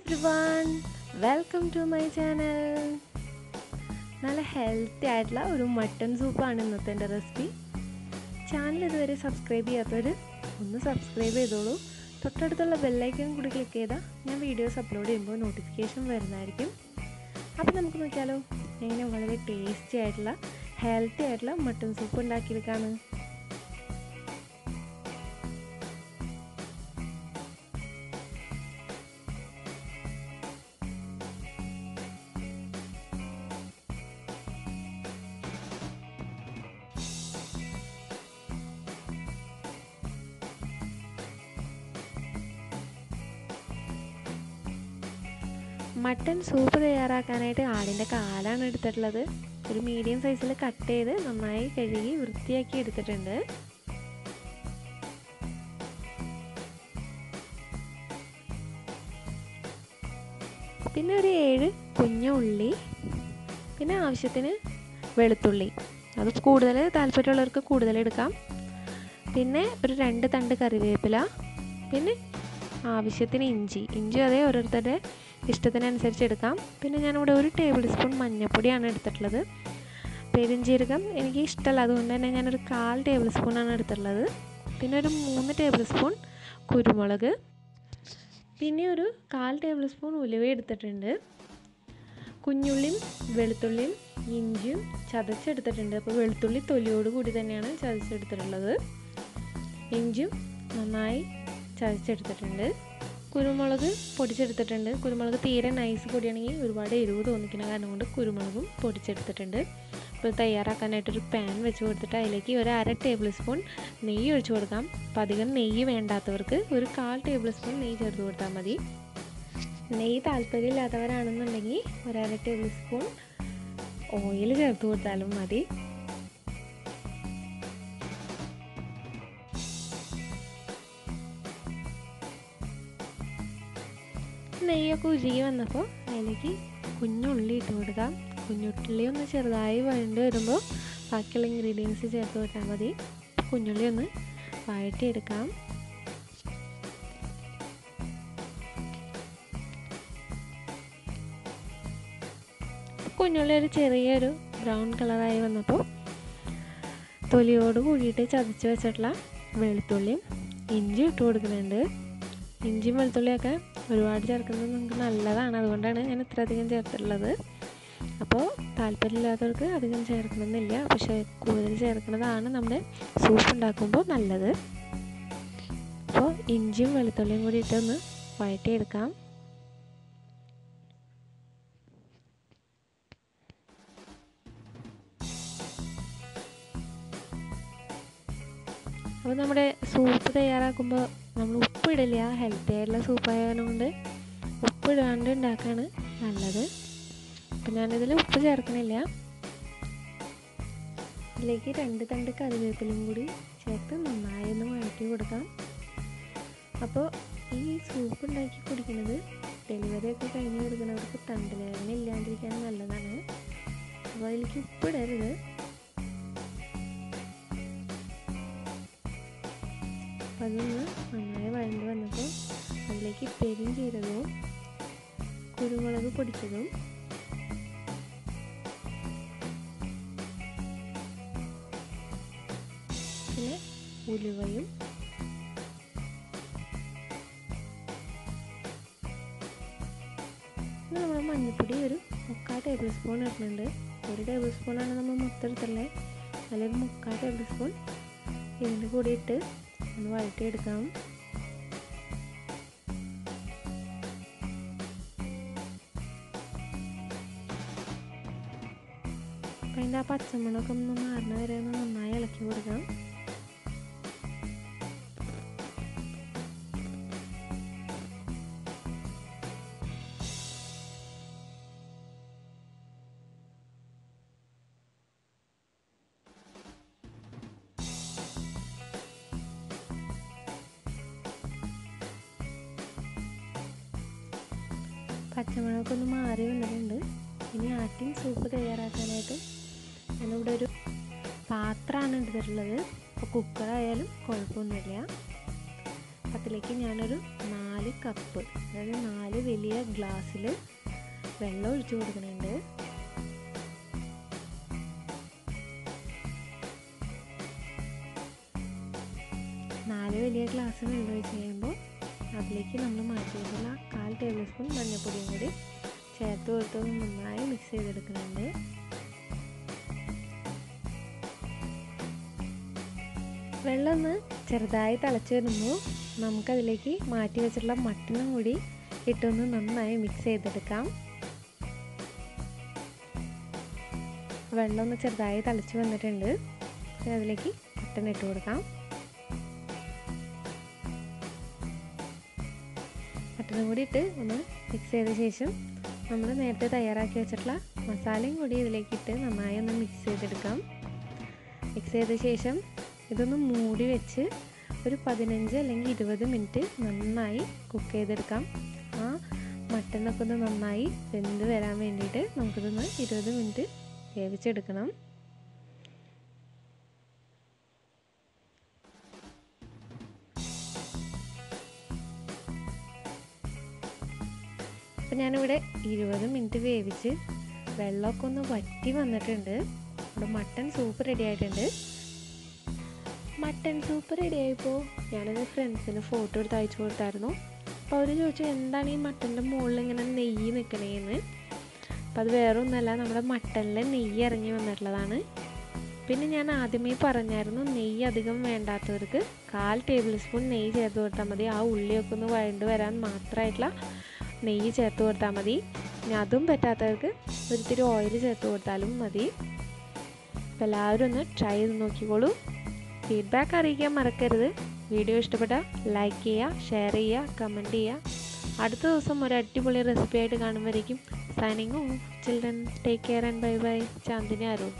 Everyone, welcome to my channel. നല്ല healthy ആയിട്ടുള്ള ഒരു മട്ടൺ സൂപ്പാണ് ഇന്നത്തെ എൻ്റെ റെസിപ്പി. ചാനൽ ഇതുവരെ സബ്സ്ക്രൈബ് ചെയ്യാത്തവർ ഒന്ന് സബ്സ്ക്രൈബ് ചെയ്തോളൂ. തൊട്ടടുത്തുള്ള ബെല്ലൈക്കൺ കൂടി ക്ലിക്ക് ചെയ്താൽ ഞാൻ വീഡിയോസ് അപ്ലോഡ് ചെയ്യുമ്പോൾ നോട്ടിഫിക്കേഷൻ വരുന്നതായിരിക്കും. അപ്പോൾ നമുക്ക് നോക്കിയാലോ എങ്ങനെ വളരെ ടേസ്റ്റി ആയിട്ടുള്ള ഹെൽത്തി ആയിട്ടുള്ള മട്ടൺ സൂപ്പ് ഉണ്ടാക്കിയെടുക്കാണ്. മട്ടൺ സൂപ്പ് തയ്യാറാക്കാനായിട്ട് ആടിൻ്റെ കാലാണ് എടുത്തിട്ടുള്ളത്. ഒരു മീഡിയം സൈസിൽ കട്ട് ചെയ്ത് നന്നായി കഴുകി വൃത്തിയാക്കി എടുത്തിട്ടുണ്ട്. പിന്നെ ഒരു 7 കുഞ്ഞുള്ളി, പിന്നെ ആവശ്യത്തിന് വെളുത്തുള്ളി, അത് കൂടുതൽ താല്പര്യമുള്ളവർക്ക് കൂടുതൽ എടുക്കാം. പിന്നെ ഒരു 2 തണ്ട് കറിവേപ്പില, പിന്നെ ആവശ്യത്തിന് ഇഞ്ചി അതേ ഓരോരുത്തരുടെ ഇഷ്ടത്തിനനുസരിച്ച് എടുക്കാം. പിന്നെ ഞാനിവിടെ ഒരു 1 ടേബിൾ സ്പൂൺ മഞ്ഞൾപ്പൊടിയാണ് എടുത്തിട്ടുള്ളത്. പെരിഞ്ചീരകം എനിക്ക് ഇഷ്ടമല്ല, അതുകൊണ്ട് തന്നെ ഞാനൊരു 1/4 ടേബിൾ സ്പൂണാണ് എടുത്തിട്ടുള്ളത്. പിന്നെ ഒരു 3 ടേബിൾ സ്പൂൺ കുരുമുളക്, പിന്നെ ഒരു 1/4 ടേബിൾ സ്പൂൺ ഉലുവ എടുത്തിട്ടുണ്ട്. കുഞ്ഞുള്ളിയും വെളുത്തുള്ളിയും ഇഞ്ചിയും ചതച്ചെടുത്തിട്ടുണ്ട്. അപ്പോൾ വെളുത്തുള്ളി തൊലിയോടുകൂടി തന്നെയാണ് ചതച്ചെടുത്തിട്ടുള്ളത്. ഇഞ്ചിയും നന്നായി ചതച്ചെടുത്തിട്ടുണ്ട്. കുരുമുളക് പൊടിച്ചെടുത്തിട്ടുണ്ട്. കുരുമുളക് തീരെ നൈസ് പൊടിയാണെങ്കിൽ ഒരുപാട് എരിവ് തോന്നിക്കുന്ന കാരണം കൊണ്ട് കുരുമുളകും പൊടിച്ചെടുത്തിട്ടുണ്ട്. ഇപ്പോൾ തയ്യാറാക്കാനായിട്ടൊരു പാൻ വെച്ച് കൊടുത്തിട്ട് അതിലേക്ക് ഒരു 1/2 ടേബിൾ സ്പൂൺ നെയ്യ് ഒഴിച്ച് കൊടുക്കാം. അപ്പോൾ അധികം നെയ്യ് വേണ്ടാത്തവർക്ക് ഒരു 1/4 ടേബിൾ സ്പൂൺ നെയ്യ് ചേർത്ത് കൊടുത്താൽ മതി. നെയ്യ് താല്പര്യമില്ലാത്തവരാണെന്നുണ്ടെങ്കിൽ ഒരു 1/2 ടേബിൾ സ്പൂൺ ഓയിൽ ചേർത്ത് കൊടുത്താലും മതി. നെയ്യൊക്കെ ഉരുകി വന്നപ്പോൾ അതിലേക്ക് കുഞ്ഞുള്ളി ഇട്ട് കൊടുക്കാം. കുഞ്ഞുള്ളി ഒന്ന് ചെറുതായി വഴണ്ട് വരുമ്പോൾ ബാക്കിയുള്ള ഇൻഗ്രീഡിയൻസ് ചേർത്ത് കൊടുത്താൽ മതി. കുഞ്ഞുള്ളി ഒന്ന് വഴറ്റിയെടുക്കാം. കുഞ്ഞുള്ളി ഒരു ചെറിയൊരു ബ്രൗൺ കളറായി വന്നപ്പോൾ തൊലിയോട് കൂടിയിട്ട് ചതച്ച് വെച്ചിട്ടുള്ള വെളുത്തുള്ളിയും ഇഞ്ചി ഇട്ട് കൊടുക്കുന്നുണ്ട്. ഇഞ്ചിയും വെളുത്തുള്ളിയൊക്കെ ഒരുപാട് ചേർക്കുന്നത് നമുക്ക് നല്ലതാണ്, അതുകൊണ്ടാണ് ഞാൻ ഇത്ര അധികം ചേർത്തിട്ടുള്ളത്. അപ്പോൾ താല്പര്യമില്ലാത്തവർക്ക് അധികം ചേർക്കണമെന്നില്ല, പക്ഷേ കൂടുതൽ ചേർക്കുന്നതാണ് നമ്മുടെ സൂപ്പ് ഉണ്ടാക്കുമ്പോൾ നല്ലത്. അപ്പോൾ ഇഞ്ചിയും വെളുത്തുള്ളിയും കൂടി ഇട്ടൊന്ന് വഴറ്റിയെടുക്കാം. അപ്പോൾ നമ്മുടെ സൂപ്പ് തയ്യാറാക്കുമ്പോൾ നമ്മൾ ഉപ്പിടില്ല. ഹെൽത്തി ആയിട്ടുള്ള സൂപ്പായതുകൊണ്ട് ഉപ്പിടാണ്ട് ഉണ്ടാക്കുകയാണ് നല്ലത്. അപ്പം ഞാനിതിൽ ഉപ്പ് ചേർക്കണില്ല. ഇതിലേക്ക് 2 തണ്ട് കറിവേപ്പിലും കൂടി ചേർത്ത് നന്നായി ഒന്ന് വഴറ്റി കൊടുക്കാം. അപ്പോൾ ഈ സൂപ്പ് ഉണ്ടാക്കി കുടിക്കുന്നത് ഡെലിവറിയൊക്കെ കഴിഞ്ഞ് കൊടുക്കുന്നവർക്ക് തൊണ്ടവേദന ഇല്ലാണ്ടിരിക്കാൻ നല്ലതാണ്. അപ്പോൾ അതിലേക്ക് ഉപ്പിടരുത്. അപ്പം അതൊന്ന് നന്നായി വഴണ്ട് വന്നപ്പോൾ അതിലേക്ക് പെരിഞ്ചീരകവും കുരുമുളക് പൊടിച്ചതും പിന്നെ ഉലുവയും പിന്നെ നമ്മൾ മഞ്ഞൾപ്പൊടി ഒരു 1/4 ടേബിൾ സ്പൂൺ ഇടുന്നുണ്ട്. 1 ടേബിൾ സ്പൂണാണ് നമ്മൾ മൊത്തം എടുത്തുള്ളത്. അതിലൊരു 1/4 ടേബിൾ സ്പൂൺ ഇതിൻ്റെ കൂടി ഇട്ട് ഒന്ന് വഴറ്റിയെടുക്കാം. അപ്പം അതിൻ്റെ ആ പച്ചമുളകൊക്കെ ഒന്ന് മാറുന്ന വരെ ഒന്ന് നന്നായി ഇളക്കി കൊടുക്കാം. പച്ചമുളകൊക്കെ ഒന്ന് മാറി വന്നിട്ടുണ്ട്. ഇനി ആട്ടിൻ സൂപ്പ് തയ്യാറാക്കാനായിട്ട് ഞാനിവിടെ ഒരു പാത്രമാണ് എടുത്തിട്ടുള്ളത്. അപ്പോൾ കുക്കറായാലും കുഴപ്പമൊന്നുമില്ല. അതിലേക്ക് ഞാനൊരു 4 കപ്പ് അതായത് 4 വലിയ ഗ്ലാസ്സിൽ വെള്ളം ഒഴിച്ചു കൊടുക്കുന്നുണ്ട്. നാല് വലിയ ഗ്ലാസ് വെള്ളം ഒഴിച്ച് കഴിയുമ്പോൾ അതിലേക്ക് നമ്മൾ മാറ്റി വെക്കുന്ന 1/2 ടേബിൾ സ്പൂൺ മഞ്ഞൾപ്പൊടിയും കൂടി ചേർത്ത് കൊടുത്ത് നന്നായി മിക്സ് ചെയ്തെടുക്കുന്നുണ്ട്. വെള്ളം ഒന്ന് ചെറുതായി തിളച്ച് വരുമ്പോൾ നമുക്കതിലേക്ക് മാറ്റി വെച്ചിട്ടുള്ള മട്ടനും കൂടി ഇട്ടൊന്ന് നന്നായി മിക്സ് ചെയ്തെടുക്കാം. വെള്ളം ഒന്ന് ചെറുതായി തിളച്ച് വന്നിട്ടുണ്ട്. അതിലേക്ക് മട്ടൻ ഇട്ട് കൊടുക്കാം. മട്ടനും കൂടി ഇട്ട് ഒന്ന് മിക്സ് ചെയ്ത ശേഷം നമ്മൾ നേരത്തെ തയ്യാറാക്കി വെച്ചിട്ടുള്ള മസാലയും കൂടി ഇതിലേക്കിട്ട് നന്നായി ഒന്ന് മിക്സ് ചെയ്തെടുക്കാം. മിക്സ് ചെയ്ത ശേഷം ഇതൊന്ന് മൂടി വെച്ച് ഒരു 15 അല്ലെങ്കിൽ 20 മിനിറ്റ് നന്നായി കുക്ക് ചെയ്തെടുക്കാം. ആ മട്ടനൊക്കെ ഒന്ന് നന്നായി വെന്ത് വരാൻ വേണ്ടിയിട്ട് നമുക്കിതൊന്ന് 20 മിനിറ്റ് വേവിച്ചെടുക്കണം. അപ്പം ഞാനിവിടെ 20 മിനിറ്റ് വേവിച്ച് വെള്ളമൊക്കെ ഒന്ന് വറ്റി വന്നിട്ടുണ്ട്. ഇവിടെ മട്ടൻ സൂപ്പ് റെഡി ആയിട്ടുണ്ട്. മട്ടൻ സൂപ്പ് റെഡി ആയപ്പോൾ ഞാനത് ഫ്രണ്ട്സിന് ഫോട്ടോ എടുത്ത് അയച്ചു കൊടുത്തായിരുന്നു. അപ്പോൾ അവർ ചോദിച്ചു എന്താണ് ഈ മട്ടൻ്റെ മുകളിൽ ഇങ്ങനെ നെയ്യ് നിൽക്കണേന്ന്. അപ്പോൾ അത് വേറെ ഒന്നല്ല, നമ്മുടെ മട്ടനിൽ നെയ്യ് ഇറങ്ങി വന്നിട്ടുള്ളതാണ്. പിന്നെ ഞാൻ ആദ്യമേ പറഞ്ഞായിരുന്നു നെയ്യ് അധികം വേണ്ടാത്തവർക്ക് 1/4 ടേബിൾ സ്പൂൺ നെയ്യ് ചേർത്ത് കൊടുത്താൽ മതി. ആ ഉള്ളിയൊക്കെ ഒന്ന് വഴണ്ട് വരാൻ മാത്രമായിട്ടുള്ള നെയ്യ് ചേർത്ത് കൊടുത്താൽ മതി. ഇനി അതും പറ്റാത്തവർക്ക് ഒരിത്തിരി ഓയിൽ ചേർത്ത് കൊടുത്താലും മതി. അപ്പോൾ എല്ലാവരും ഒന്ന് ട്രൈ ചെയ്ത് നോക്കിക്കോളൂ. ഫീഡ്ബാക്ക് അറിയിക്കാൻ മറക്കരുത്. വീഡിയോ ഇഷ്ടപ്പെട്ടാൽ ലൈക്ക് ചെയ്യുക, ഷെയർ ചെയ്യുക, കമൻറ്റ് ചെയ്യുക. അടുത്ത ദിവസം ഒരു അടിപൊളി റെസിപ്പി ആയിട്ട് കാണുമ്പോഴേക്കും signing off children. Take care and bye bye. Chandini arrow.